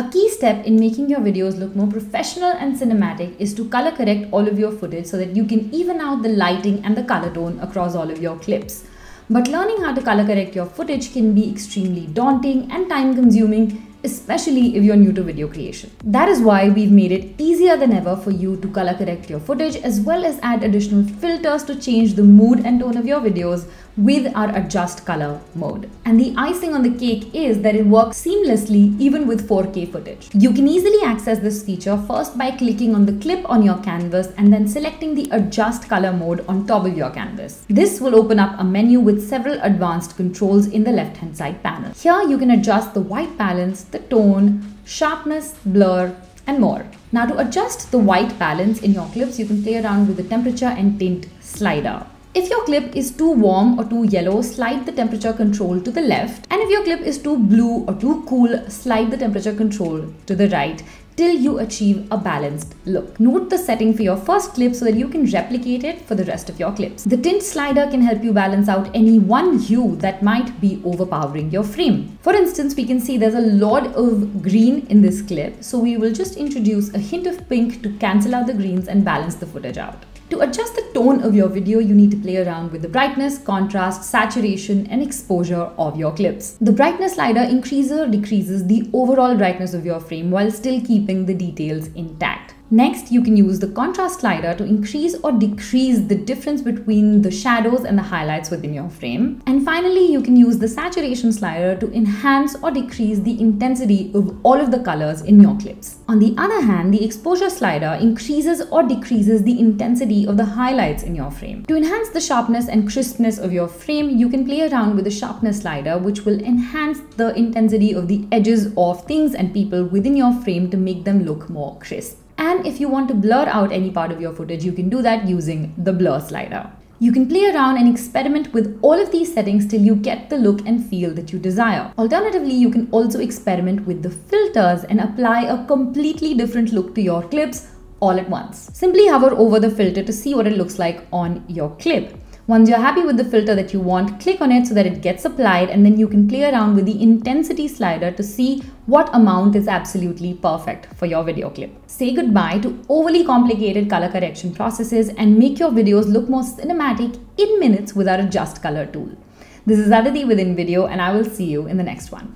A key step in making your videos look more professional and cinematic is to color correct all of your footage so that you can even out the lighting and the color tone across all of your clips. But learning how to color correct your footage can be extremely daunting and time consuming, especially if you're new to video creation. That is why we've made it easier than ever for you to color correct your footage as well as add additional filters to change the mood and tone of your videos with our adjust color mode. And the icing on the cake is that it works seamlessly even with 4K footage. You can easily access this feature first by clicking on the clip on your canvas and then selecting the adjust color mode on top of your canvas. This will open up a menu with several advanced controls in the left hand side panel. Here you can adjust the white balance, the tone, sharpness, blur, and more. Now to adjust the white balance in your clips, you can play around with the temperature and tint slider. If your clip is too warm or too yellow, slide the temperature control to the left. And if your clip is too blue or too cool, slide the temperature control to the right till you achieve a balanced look. Note the setting for your first clip so that you can replicate it for the rest of your clips. The tint slider can help you balance out any one hue that might be overpowering your frame. For instance, we can see there's a lot of green in this clip, so we will just introduce a hint of pink to cancel out the greens and balance the footage out. To adjust the tone of your video, you need to play around with the brightness, contrast, saturation, and exposure of your clips. The brightness slider increases or decreases the overall brightness of your frame while still keeping the details intact. Next, you can use the contrast slider to increase or decrease the difference between the shadows and the highlights within your frame. And finally, you can use the saturation slider to enhance or decrease the intensity of all of the colors in your clips. On the other hand, the exposure slider increases or decreases the intensity of the highlights in your frame. To enhance the sharpness and crispness of your frame, you can play around with the sharpness slider, which will enhance the intensity of the edges of things and people within your frame to make them look more crisp. And if you want to blur out any part of your footage, you can do that using the blur slider. You can play around and experiment with all of these settings till you get the look and feel that you desire. Alternatively, you can also experiment with the filters and apply a completely different look to your clips all at once. Simply hover over the filter to see what it looks like on your clip. Once you're happy with the filter that you want, click on it so that it gets applied, and then you can play around with the intensity slider to see what amount is absolutely perfect for your video clip. Say goodbye to overly complicated color correction processes and make your videos look more cinematic in minutes with our adjust color tool. This is Aditi with InVideo, and I will see you in the next one.